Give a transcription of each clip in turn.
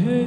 Hey,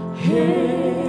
hey, hey.